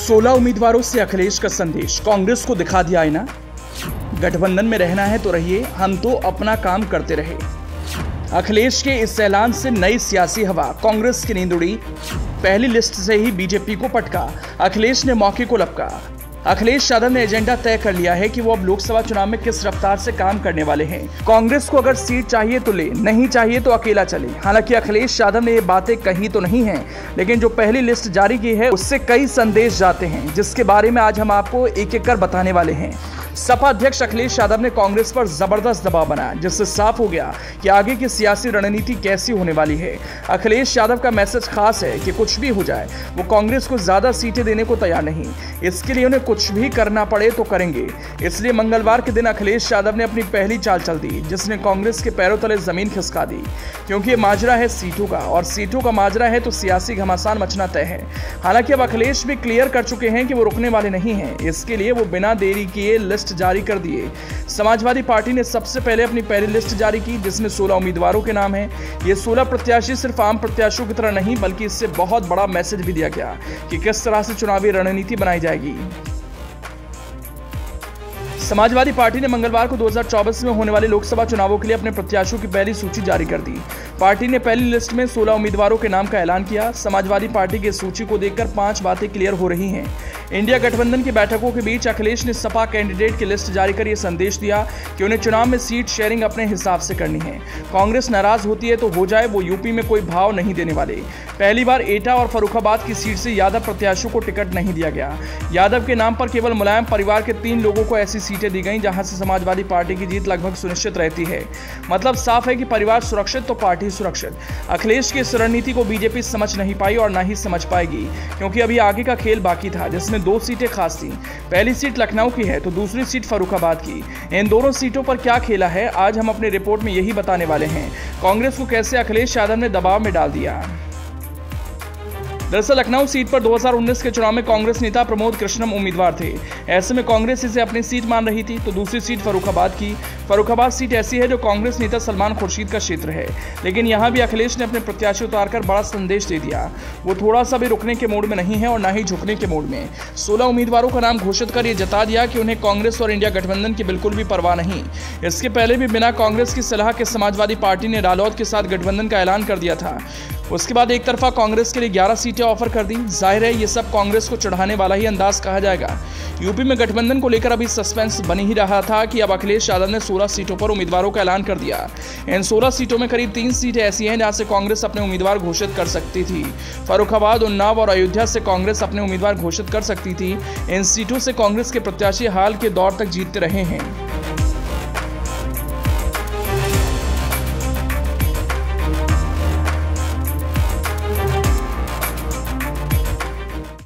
16 उम्मीदवारों से अखिलेश का संदेश, कांग्रेस को दिखा दिया आईना। गठबंधन में रहना है तो रहिए, हम तो अपना काम करते रहे। अखिलेश के इस ऐलान से नई सियासी हवा, कांग्रेस की नींद उड़ी। पहली लिस्ट से ही बीजेपी को पटका, अखिलेश ने मौके को लपका। अखिलेश यादव ने एजेंडा तय कर लिया है कि वो अब लोकसभा चुनाव में किस रफ्तार से काम करने वाले हैं। कांग्रेस को अगर सीट चाहिए तो ले, नहीं चाहिए तो अकेला चले। हालांकि अखिलेश यादव ने ये बातें कही तो नहीं हैं, लेकिन जो पहली लिस्ट जारी की है उससे कई संदेश जाते हैं, जिसके बारे में आज हम आपको एक एक कर बताने वाले हैं। सपा अध्यक्ष अखिलेश यादव ने कांग्रेस पर जबरदस्त दबाव बनाया, जिससे साफ हो गया कि आगे की सियासी रणनीति कैसी होने वाली है। अखिलेश यादव का मैसेज खास है कि कुछ भी हो जाए वो कांग्रेस को ज्यादा सीटें देने को तैयार नहीं, इसके लिए उन्हें कुछ भी करना पड़े तो करेंगे। इसलिए मंगलवार के दिन अखिलेश यादव ने अपनी पहली चाल चल दी, जिसने कांग्रेस के पैरों तले जमीन खिसका दी, क्योंकि ये माजरा है सीटों का, और सीटों का माजरा है तो सियासी घमासान मचना तय है। हालांकि अब अखिलेश भी क्लियर कर चुके हैं कि वो रुकने वाले नहीं हैं, इसके लिए वो बिना देरी किए जारी कर दिए। समाजवादी पार्टी ने सबसे पहले अपनी पहली लिस्ट जारी की, जिसमें 16 उम्मीदवारों के नाम हैं। ये 16 प्रत्याशी सिर्फ आम प्रत्याशियों की तरह नहीं, बल्कि इससे बहुत बड़ा मैसेज भी दिया गया कि किस तरह से चुनावी रणनीति बनाई जाएगी। समाजवादी पार्टी ने मंगलवार को 2024 में होने वाले लोकसभा चुनावों के लिए अपने प्रत्याशियों की पहली सूची जारी कर दी। पार्टी ने पहली लिस्ट में 16 उम्मीदवारों के नाम का ऐलान किया। समाजवादी पार्टी की सूची को देखकर 5 बातें क्लियर हो रही हैं। इंडिया गठबंधन की बैठकों के बीच अखिलेश ने सपा कैंडिडेट की लिस्ट जारी कर यह संदेश दिया कि उन्हें चुनाव में सीट शेयरिंग अपने हिसाब से करनी है। कांग्रेस नाराज होती है तो हो जाए, वो यूपी में कोई भाव नहीं देने वाले। पहली बार एटा और फर्रुखाबाद की सीट से यादव प्रत्याशियों को टिकट नहीं दिया गया। यादव के नाम पर केवल मुलायम परिवार के 3 लोगों को ऐसी सीटें दी गई जहां से समाजवादी पार्टी की जीत लगभग सुनिश्चित रहती है। मतलब साफ है कि परिवार सुरक्षित तो पार्टी सुरक्षित। अखिलेश की इस रणनीति को बीजेपी समझ नहीं पाई और ना ही समझ पाएगी, क्योंकि अभी आगे का खेल बाकी था, जिसमें 2 सीटें खास थीं। पहली सीट लखनऊ की है तो दूसरी सीट फर्रुखाबाद की। इन दोनों सीटों पर क्या खेला है, आज हम अपने रिपोर्ट में यही बताने वाले हैं। कांग्रेस को कैसे अखिलेश यादव ने दबाव में डाल दिया। दरअसल लखनऊ सीट पर 2019 के चुनाव में कांग्रेस नेता प्रमोद कृष्णम उम्मीदवार थे। ऐसे में कांग्रेस इसे अपनी सीट मान रही थी तो दूसरी सीट फर्रुखाबाद की। फर्रुखाबाद सीट ऐसी है जो कांग्रेस नेता सलमान खुर्शीद का क्षेत्र है, लेकिन यहाँ भी अखिलेश ने अपने प्रत्याशी उतारकर बड़ा संदेश दे दिया। वो थोड़ा सा भी रुकने के मूड में नहीं है और ना ही झुकने के मूड में। 16 उम्मीदवारों का नाम घोषित कर ये जता दिया कि उन्हें कांग्रेस और इंडिया गठबंधन की बिल्कुल भी परवाह नहीं। इसके पहले भी बिना कांग्रेस की सलाह के समाजवादी पार्टी ने रालोद के साथ गठबंधन का ऐलान कर दिया था। उसके बाद एक तरफा कांग्रेस के लिए 11 सीटें ऑफर कर दी। जाहिर है ये सब कांग्रेस को चढ़ाने वाला ही अंदाज कहा जाएगा। यूपी में गठबंधन को लेकर अभी सस्पेंस बनी ही रहा था कि अब अखिलेश यादव ने 16 सीटों पर उम्मीदवारों का ऐलान कर दिया। इन 16 सीटों में करीब 3 सीटें ऐसी हैं जहां से कांग्रेस अपने उम्मीदवार घोषित कर सकती थी। फर्रुखाबाद, उन्नाव और अयोध्या से कांग्रेस अपने उम्मीदवार घोषित कर सकती थी। इन सीटों से कांग्रेस के प्रत्याशी हाल के दौर तक जीतते रहे हैं।